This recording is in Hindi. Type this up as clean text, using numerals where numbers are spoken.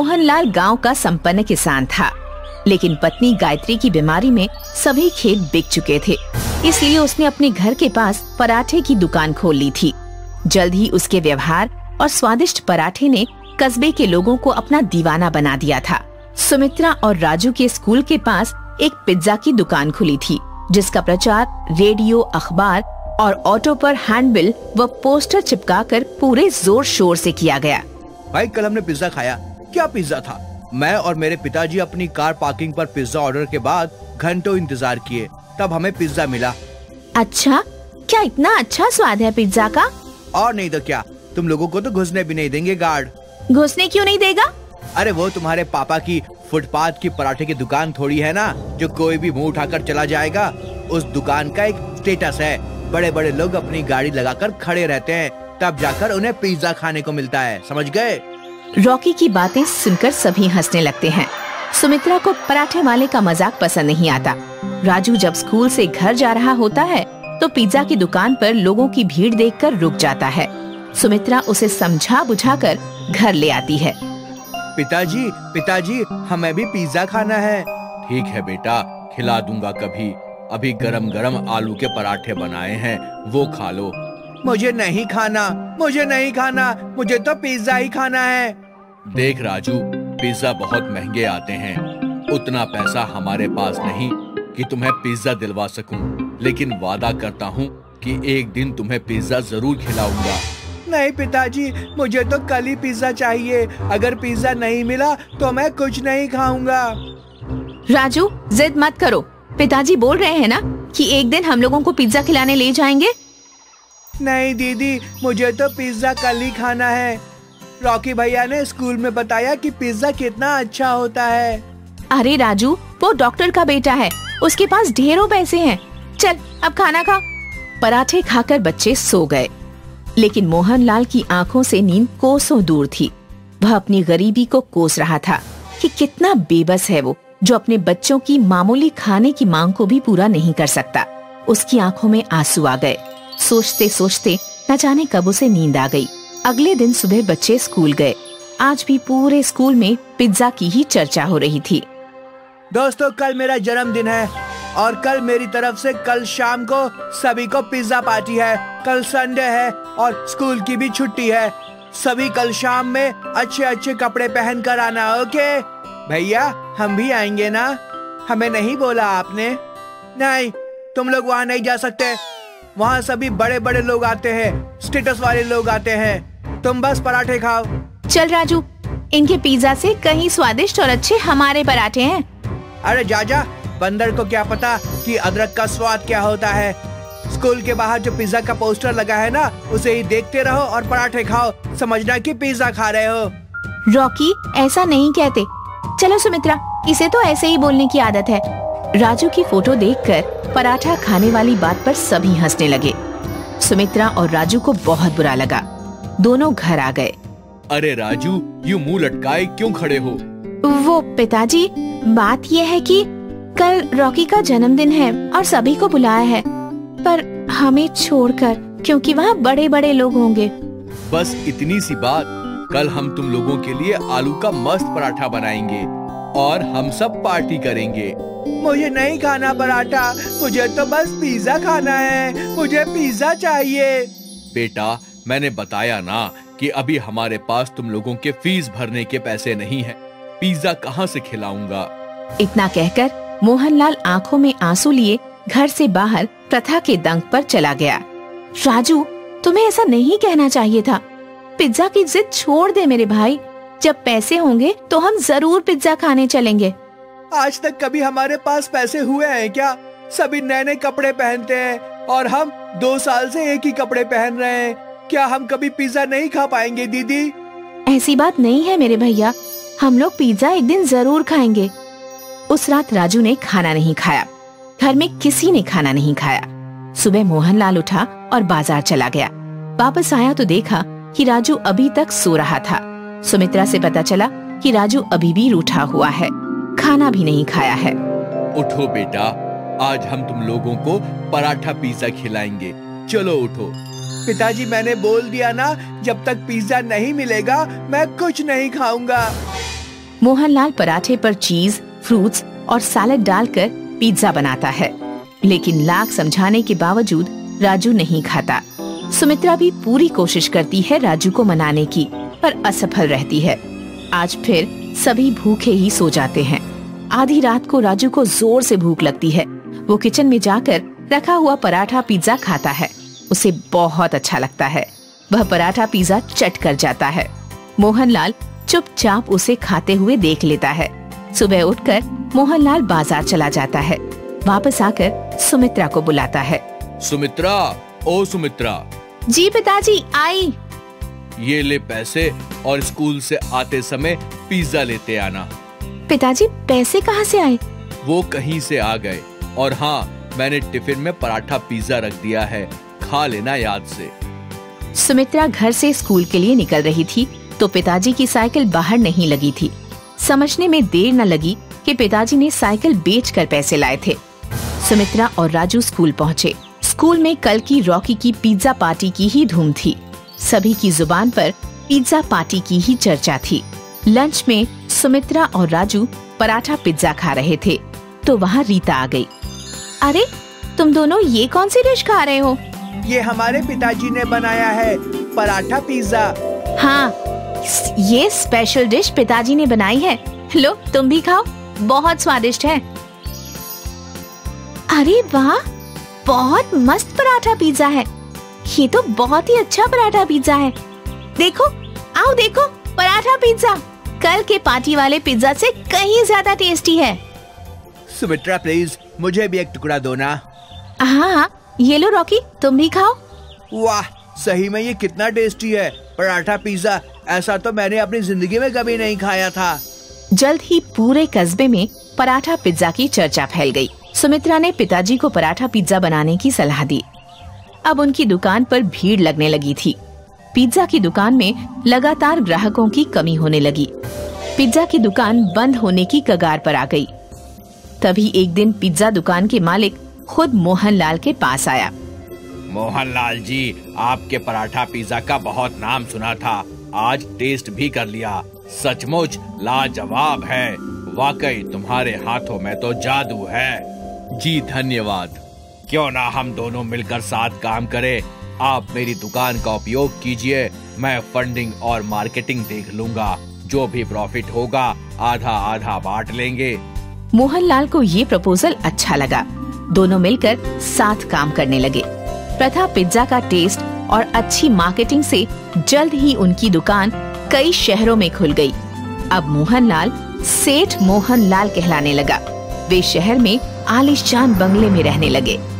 मोहनलाल गांव का संपन्न किसान था, लेकिन पत्नी गायत्री की बीमारी में सभी खेत बिक चुके थे, इसलिए उसने अपने घर के पास पराठे की दुकान खोल ली थी। जल्द ही उसके व्यवहार और स्वादिष्ट पराठे ने कस्बे के लोगों को अपना दीवाना बना दिया था। सुमित्रा और राजू के स्कूल के पास एक पिज्जा की दुकान खुली थी, जिसका प्रचार रेडियो, अखबार और ऑटो पर हैंडबिल व पोस्टर चिपकाकर पूरे जोर शोर से किया गया। भाई, कल हमने पिज्जा खाया। क्या पिज्जा था। मैं और मेरे पिताजी अपनी कार पार्किंग पर पिज्जा ऑर्डर के बाद घंटों इंतजार किए, तब हमें पिज्जा मिला। अच्छा, क्या इतना अच्छा स्वाद है पिज्जा का। और नहीं तो क्या, तुम लोगों को तो घुसने भी नहीं देंगे गार्ड। घुसने क्यों नहीं देगा। अरे वो तुम्हारे पापा की फुटपाथ की पराठे की दुकान थोड़ी है ना, जो कोई भी मुंह उठाकर चला जाएगा। उस दुकान का एक स्टेटस है, बड़े बड़े लोग अपनी गाड़ी लगाकर खड़े रहते हैं, तब जाकर उन्हें पिज्जा खाने को मिलता है, समझ गए। रॉकी की बातें सुनकर सभी हंसने लगते हैं। सुमित्रा को पराठे वाले का मजाक पसंद नहीं आता। राजू जब स्कूल से घर जा रहा होता है तो पिज्जा की दुकान पर लोगों की भीड़ देखकर रुक जाता है। सुमित्रा उसे समझा बुझाकर घर ले आती है। पिताजी, पिताजी, हमें भी पिज्जा खाना है। ठीक है बेटा, खिला दूंगा कभी। अभी गरम गरम आलू के पराठे बनाए हैं, वो खा लो। मुझे नहीं खाना, मुझे नहीं खाना, मुझे तो पिज्जा ही खाना है। देख राजू, पिज्जा बहुत महंगे आते हैं। उतना पैसा हमारे पास नहीं कि तुम्हें पिज्जा दिलवा सकूं, लेकिन वादा करता हूं कि एक दिन तुम्हें पिज्जा जरूर खिलाऊंगा। नहीं पिताजी, मुझे तो कल ही पिज्जा चाहिए। अगर पिज्जा नहीं मिला तो मैं कुछ नहीं खाऊंगा। राजू, जिद मत करो। पिताजी बोल रहे हैं ना कि एक दिन हम लोगों को पिज्जा खिलाने ले जाएंगे। नहीं दीदी, मुझे तो पिज्जा कल ही खाना है। रॉकी भैया ने स्कूल में बताया कि पिज्जा कितना अच्छा होता है। अरे राजू, वो डॉक्टर का बेटा है, उसके पास ढेरों पैसे हैं। चल अब खाना खा। पराठे खाकर बच्चे सो गए, लेकिन मोहनलाल की आंखों से नींद कोसों दूर थी। वह अपनी गरीबी को कोस रहा था कि कितना बेबस है वो, जो अपने बच्चों की मामूली खाने की मांग को भी पूरा नहीं कर सकता। उसकी आंखों में आंसू आ गए। सोचते सोचते न जाने कब उसे नींद आ गई। अगले दिन सुबह बच्चे स्कूल गए। आज भी पूरे स्कूल में पिज्जा की ही चर्चा हो रही थी। दोस्तों, कल मेरा जन्मदिन है और कल मेरी तरफ से कल शाम को सभी को पिज्जा पार्टी है। कल संडे है और स्कूल की भी छुट्टी है। सभी कल शाम में अच्छे अच्छे कपड़े पहन कर आना। ओके भैया, हम भी आएंगे ना। हमें नहीं बोला आपने। नहीं, तुम लोग वहाँ नहीं जा सकते। वहाँ सभी बड़े बड़े लोग आते हैं, स्टेटस वाले लोग आते हैं। तुम बस पराठे खाओ। चल राजू, इनके पिज्जा से कहीं स्वादिष्ट और अच्छे हमारे पराठे हैं। अरे जाजा, बंदर को क्या पता कि अदरक का स्वाद क्या होता है। स्कूल के बाहर जो पिज्जा का पोस्टर लगा है ना, उसे ही देखते रहो और पराठे खाओ। समझना कि पिज्जा खा रहे हो। रॉकी, ऐसा नहीं कहते। चलो सुमित्रा, इसे तो ऐसे ही बोलने की आदत है। राजू की फोटो देखकर पराठा खाने वाली बात पर सभी हंसने लगे। सुमित्रा और राजू को बहुत बुरा लगा। दोनों घर आ गए। अरे राजू, यू मुँह लटकाए क्यों खड़े हो। वो पिताजी, बात ये है कि कल रॉकी का जन्मदिन है और सभी को बुलाया है, पर हमें छोड़कर, क्योंकि वहाँ बड़े बड़े लोग होंगे। बस इतनी सी बात। कल हम तुम लोगों के लिए आलू का मस्त पराठा बनाएंगे और हम सब पार्टी करेंगे। मुझे नहीं खाना पराठा, मुझे तो बस पिज्जा खाना है। मुझे पिज्जा चाहिए। बेटा, मैंने बताया ना कि अभी हमारे पास तुम लोगों के फीस भरने के पैसे नहीं है। पिज्जा कहाँ से खिलाऊंगा। इतना कहकर मोहनलाल आंखों में आंसू लिए घर से बाहर प्रथा के दंग पर चला गया। राजू, तुम्हें ऐसा नहीं कहना चाहिए था। पिज्जा की जिद छोड़ दे मेरे भाई। जब पैसे होंगे तो हम जरूर पिज्जा खाने चलेंगे। आज तक कभी हमारे पास पैसे हुए हैं क्या। सभी नए नए कपड़े पहनते हैं और हम 2 साल से एक ही कपड़े पहन रहे हैं। क्या हम कभी पिज्जा नहीं खा पाएंगे दीदी। ऐसी बात नहीं है मेरे भैया, हम लोग पिज्जा एक दिन जरूर खाएंगे। उस रात राजू ने खाना नहीं खाया। घर में किसी ने खाना नहीं खाया। सुबह मोहनलाल उठा और बाजार चला गया। वापस आया तो देखा कि राजू अभी तक सो रहा था। सुमित्रा से पता चला कि राजू अभी भी रूठा हुआ है, खाना भी नहीं खाया है। उठो बेटा, आज हम तुम लोगों को पराठा पिज्जा खिलाएंगे। चलो उठो। पिताजी, मैंने बोल दिया ना, जब तक पिज्जा नहीं मिलेगा मैं कुछ नहीं खाऊंगा। मोहनलाल पराठे पर चीज, फ्रूट्स और सैलेड डालकर पिज्जा बनाता है, लेकिन लाख समझाने के बावजूद राजू नहीं खाता। सुमित्रा भी पूरी कोशिश करती है राजू को मनाने की, पर असफल रहती है। आज फिर सभी भूखे ही सो जाते हैं। आधी रात को राजू को जोर से भूख लगती है। वो किचन में जाकर रखा हुआ पराठा पिज्जा खाता है। उसे बहुत अच्छा लगता है। वह पराठा पिज्जा चट कर जाता है। मोहनलाल चुपचाप उसे खाते हुए देख लेता है। सुबह उठकर मोहनलाल बाजार चला जाता है। वापस आकर सुमित्रा को बुलाता है। सुमित्रा, ओ सुमित्रा। जी पिताजी, आई। ये ले पैसे और स्कूल से आते समय पिज्जा लेते आना। पिताजी, पैसे कहाँ से आए? वो कहीं से आ गए। और हाँ, मैंने टिफिन में पराठा पिज्जा रख दिया है, खा लेना याद से। सुमित्रा घर से स्कूल के लिए निकल रही थी तो पिताजी की साइकिल बाहर नहीं लगी थी। समझने में देर न लगी कि पिताजी ने साइकिल बेचकर पैसे लाए थे। सुमित्रा और राजू स्कूल पहुँचे। स्कूल में कल की रॉकी की पिज्जा पार्टी की ही धूम थी। सभी की जुबान पर पिज्जा पार्टी की ही चर्चा थी। लंच में सुमित्रा और राजू पराठा पिज्जा खा रहे थे तो वहाँ रीता आ गई। अरे तुम दोनों ये कौन सी डिश खा रहे हो? ये हमारे पिताजी ने बनाया है, पराठा पिज्जा। हाँ, ये स्पेशल डिश पिताजी ने बनाई है, लो तुम भी खाओ, बहुत स्वादिष्ट है। अरे वाह, बहुत मस्त पराठा पिज्जा है, ये तो बहुत ही अच्छा पराठा पिज्जा है। देखो, आओ देखो, पराठा पिज्जा कल के पार्टी वाले पिज्जा से कहीं ज्यादा टेस्टी है। सुमित्रा प्लीज, मुझे भी एक टुकड़ा दो ना। हाँ, ये लो रॉकी, तुम भी खाओ। वाह, सही में ये कितना टेस्टी है पराठा पिज्जा, ऐसा तो मैंने अपनी जिंदगी में कभी नहीं खाया था। जल्द ही पूरे कस्बे में पराठा पिज्जा की चर्चा फैल गई। सुमित्रा ने पिताजी को पराठा पिज्जा बनाने की सलाह दी। अब उनकी दुकान पर भीड़ लगने लगी थी। पिज्जा की दुकान में लगातार ग्राहकों की कमी होने लगी। पिज्जा की दुकान बंद होने की कगार पर आ गई। तभी एक दिन पिज्जा दुकान के मालिक खुद मोहनलाल के पास आया। मोहनलाल जी, आपके पराठा पिज्जा का बहुत नाम सुना था, आज टेस्ट भी कर लिया, सचमुच लाजवाब है। वाकई तुम्हारे हाथों में तो जादू है। जी धन्यवाद। क्यों ना हम दोनों मिलकर साथ काम करें। आप मेरी दुकान का उपयोग कीजिए, मैं फंडिंग और मार्केटिंग देख लूँगा, जो भी प्रॉफिट होगा आधा आधा बांट लेंगे। मोहनलाल को ये प्रपोजल अच्छा लगा। दोनों मिलकर साथ काम करने लगे। प्रथा पिज्जा का टेस्ट और अच्छी मार्केटिंग से जल्द ही उनकी दुकान कई शहरों में खुल गई। अब मोहनलाल सेठ मोहनलाल कहलाने लगा। वे शहर में आलीशान बंगले में रहने लगे।